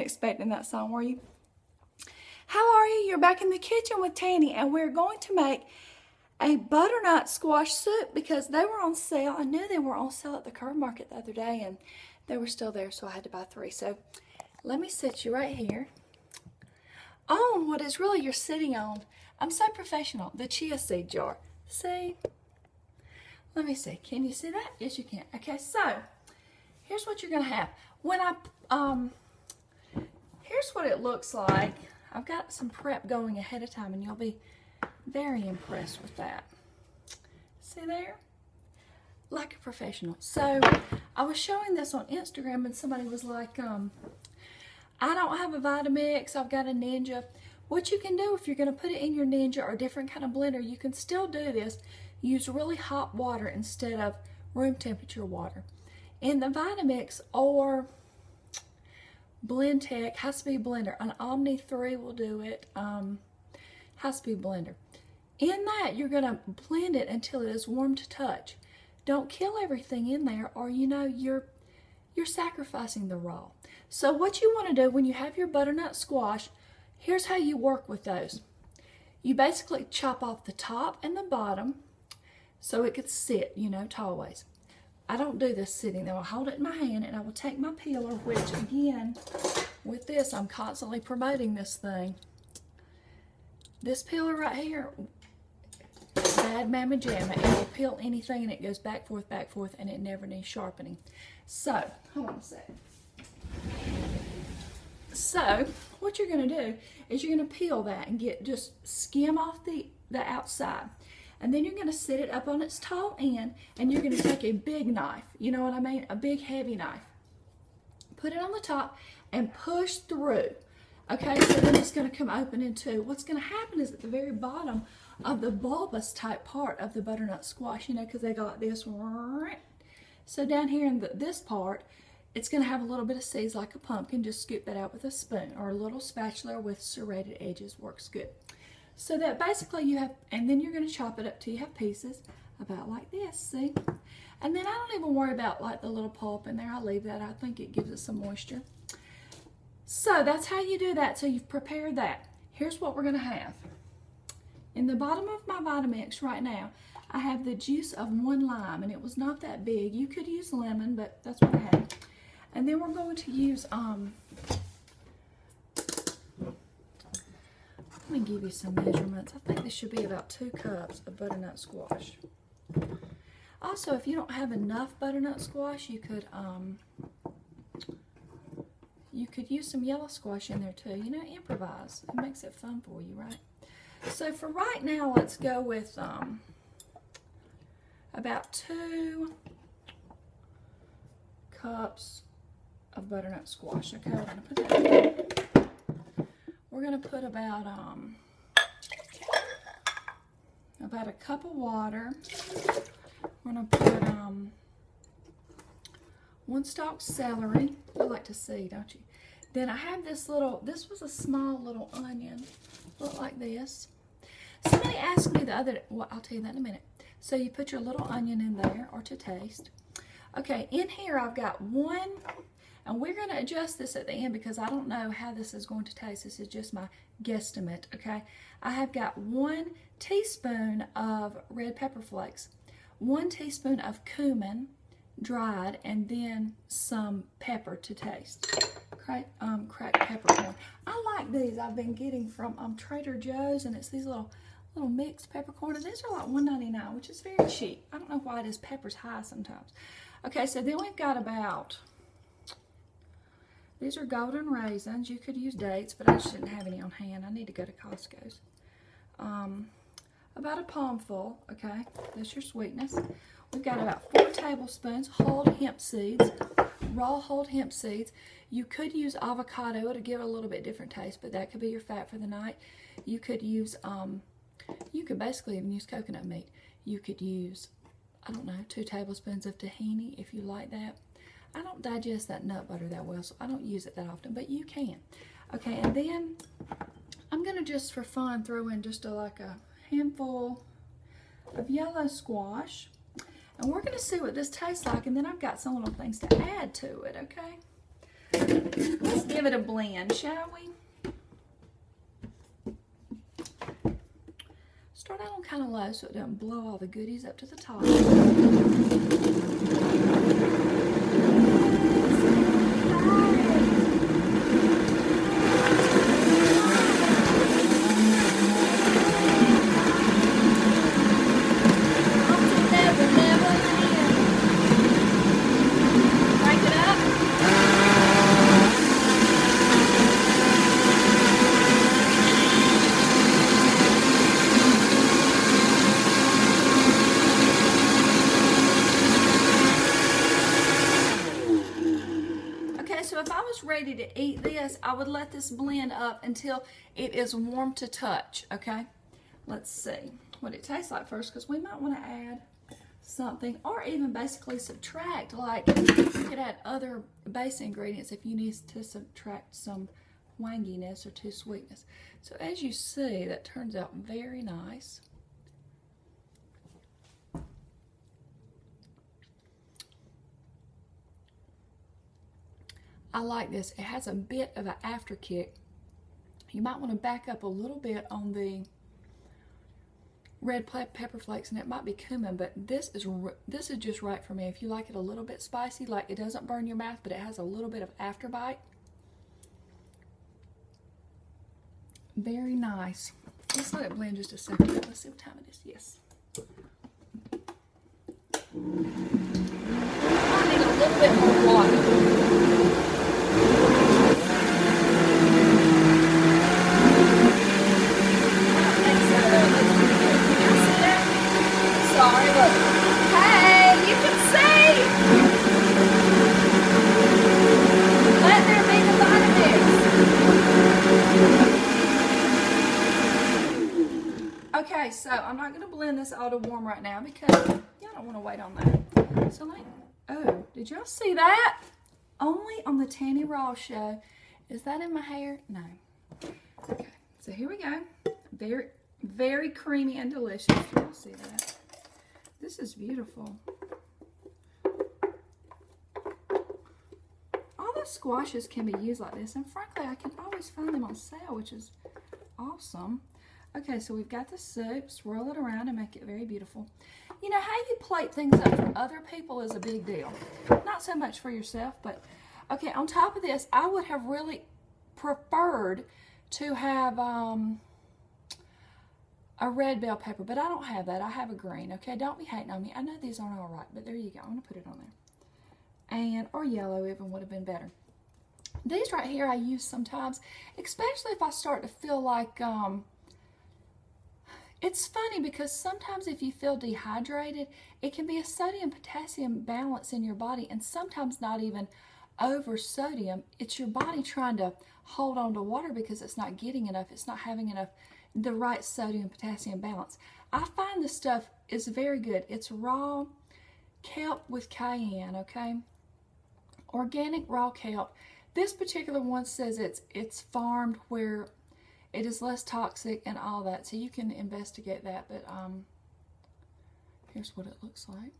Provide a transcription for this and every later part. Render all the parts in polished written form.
weren't expecting that song, were you? How are you? You're back in the kitchen with Tanny, and we're going to make a butternut squash soup because they were on sale. I knew they were on sale at the Curve Market the other day, and they were still there, so I had to buy 3. So let me sit you right here on what is really you're sitting on. I'm so professional. The chia seed jar. See? Let me see. Can you see that? Yes, you can. Okay, so here's what you're going to have. When I, here's what it looks like. I've got some prep going ahead of time, and you'll be very impressed with that. See there? Like a professional. So I was showing this on Instagram, and somebody was like, I don't have a Vitamix, I've got a Ninja. What you can do if you're going to put it in your Ninja or a different kind of blender, you can still do this. Use really hot water instead of room temperature water. In the Vitamix or Blendtec high-speed blender, an Omni 3 will do it, high-speed blender. In that, you're going to blend it until it is warm to touch. Don't kill everything in there, or you know you're sacrificing the raw. So what you want to do when you have your butternut squash, here's how you work with those. You basically chop off the top and the bottom so it could sit, you know, tall ways. I don't do this sitting there. I'll hold it in my hand, and I will take my peeler, which again, with this, I'm constantly promoting this thing. This peeler right here, bad mamma jamma, it will peel anything, and it goes back, forth, and it never needs sharpening. So, hold on a sec. So, what you're going to do is you're going to peel that and get just skim off the outside. And then you're going to sit it up on its tall end, and you're going to take a big knife, you know what I mean, a big heavy knife. Put it on the top and push through. Okay, so then it's going to come open in two. What's going to happen is at the very bottom of the bulbous type part of the butternut squash, you know, because they go like this. So down here in this part, it's going to have a little bit of seeds like a pumpkin. Just scoop that out with a spoon, or a little spatula with serrated edges works good. So that basically you have, and then you're going to chop it up till you have pieces about like this, see? And then I don't even worry about like the little pulp in there. I leave that. I think it gives it some moisture. So that's how you do that. So you've prepared that. Here's what we're going to have. In the bottom of my Vitamix right now, I have the juice of 1 lime, and it was not that big. You could use lemon, but that's what I had. And then we're going to use, let me give you some measurements. I think this should be about 2 cups of butternut squash. Also, if you don't have enough butternut squash, you could use some yellow squash in there too. You know, improvise. It makes it fun for you, right? So for right now, let's go with about 2 cups of butternut squash. Okay, we're gonna put that in. We're gonna put about a cup of water. We're gonna put 1 stalk celery. I like to see, don't you? Then I have this was a small little onion. Look like this. Somebody asked me the other day, well, I'll tell you that in a minute. So you put your little onion in there, or to taste. Okay, in here I've got 1, and we're going to adjust this at the end because I don't know how this is going to taste. This is just my guesstimate, okay? I have got 1 teaspoon of red pepper flakes, 1 teaspoon of cumin, dried, and then some pepper to taste. Cracked peppercorn. I like these. I've been getting from Trader Joe's, and it's these little mixed peppercorn, and these are like $1.99, which is very cheap. I don't know why it is. Pepper's high sometimes. Okay, so then we've got about, these are golden raisins. You could use dates, but I just didn't have any on hand. I need to go to Costco's. About a palmful, okay, that's your sweetness. We've got about 4 tablespoons whole hemp seeds, raw whole hemp seeds. You could use avocado to give it a little bit different taste, but that could be your fat for the night. You could use, you could basically even use coconut meat. You could use, I don't know, 2 tablespoons of tahini if you like that. I don't digest that nut butter that well, so I don't use it that often, but you can. Okay, and then I'm going to just for fun throw in just like a handful of yellow squash. And we're going to see what this tastes like, and then I've got some little things to add to it, okay? Let's give give it a blend, shall we? Start out on kind of low so it doesn't blow all the goodies up to the top. Ready to eat this, I would let this blend up until it is warm to touch. Okay, let's see what it tastes like first, because we might want to add something or even basically subtract. Like you could add other base ingredients if you need to subtract some wanginess or too sweetness. So as you see, that turns out very nice. I like this. It has a bit of an after kick. You might want to back up a little bit on the red pepper flakes, and it might be cumin, but this is just right for me. If you like it a little bit spicy, like it doesn't burn your mouth, but it has a little bit of afterbite. Very nice. Let's let it blend just a second. Let's see what time it is. Yes. I need a little bit more water. Okay, so I'm not going to blend this all to warm right now because y'all don't want to wait on that. So oh, did y'all see that? Only on the Tanny Raw show. Is that in my hair? No. Okay, so here we go. Very, very creamy and delicious. Y'all see that? This is beautiful. All the squashes can be used like this, and frankly, I can always find them on sale, which is awesome. Okay, so we've got the soup. Swirl it around and make it very beautiful. You know, how you plate things up for other people is a big deal. Not so much for yourself, but... Okay, on top of this, I would have really preferred to have a red bell pepper, but I don't have that. I have a green, okay? Don't be hating on me. I know these aren't all right, but there you go. I'm going to put it on there. And, or yellow even would have been better. These right here I use sometimes, especially if I start to feel like... It's funny because sometimes if you feel dehydrated, it can be a sodium-potassium balance in your body, and sometimes not even over sodium. It's your body trying to hold on to water because it's not getting enough. It's not having enough, the right sodium-potassium balance. I find this stuff is very good. It's raw kelp with cayenne, okay? Organic raw kelp. This particular one says it's farmed where... It is less toxic and all that, so you can investigate that, but here's what it looks like.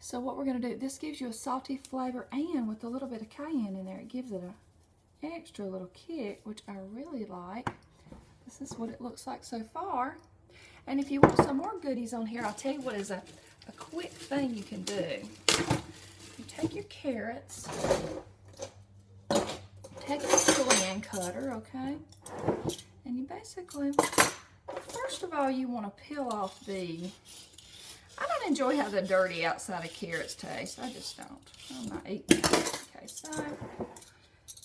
So what we're going to do, this gives you a salty flavor, and with a little bit of cayenne in there, it gives it an extra little kick, which I really like. This is what it looks like so far. And if you want some more goodies on here, I'll tell you what is a quick thing you can do. You take your carrots. Take a julienne cutter, okay? And you basically, first of all, you want to peel off the... I don't enjoy how the dirty outside of carrots taste. I just don't. I'm not eating that. Okay, so...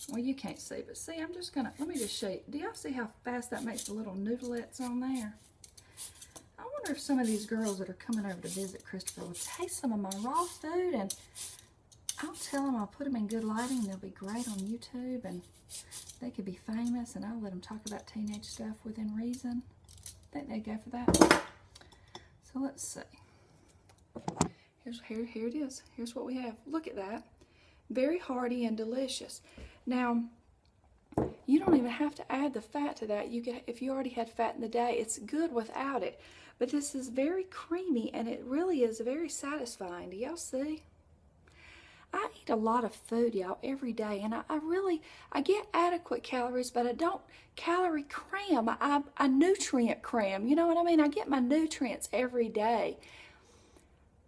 Well, you can't see, but see, I'm just going to... Let me just show you. Do y'all see how fast that makes the little noodlettes on there? I wonder if some of these girls that are coming over to visit Christopher will taste some of my raw food, and... I'll tell them I'll put them in good lighting. They'll be great on YouTube, and they could be famous, and I'll let them talk about teenage stuff within reason. I think they go for that. So let's see. Here it is. Here's what we have. Look at that. Very hearty and delicious. Now, you don't even have to add the fat to that. You can, if you already had fat in the day, it's good without it. But this is very creamy, and it really is very satisfying. Do y'all see? I eat a lot of food, y'all, every day, and I get adequate calories, but I don't calorie cram. I nutrient cram, you know what I mean? I get my nutrients every day.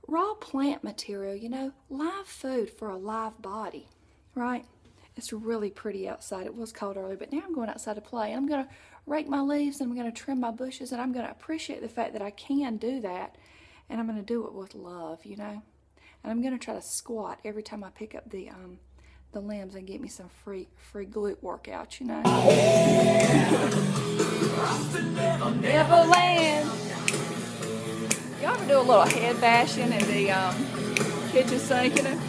Raw plant material, you know, live food for a live body, right? It's really pretty outside. It was cold earlier, but now I'm going outside to play. I'm going to rake my leaves, and I'm going to trim my bushes, and I'm going to appreciate the fact that I can do that, and I'm going to do it with love, you know? And I'm going to try to squat every time I pick up the limbs and get me some free glute workouts, you know? Neverland! Y'all ever do a little head bashing in the kitchen sink, you know?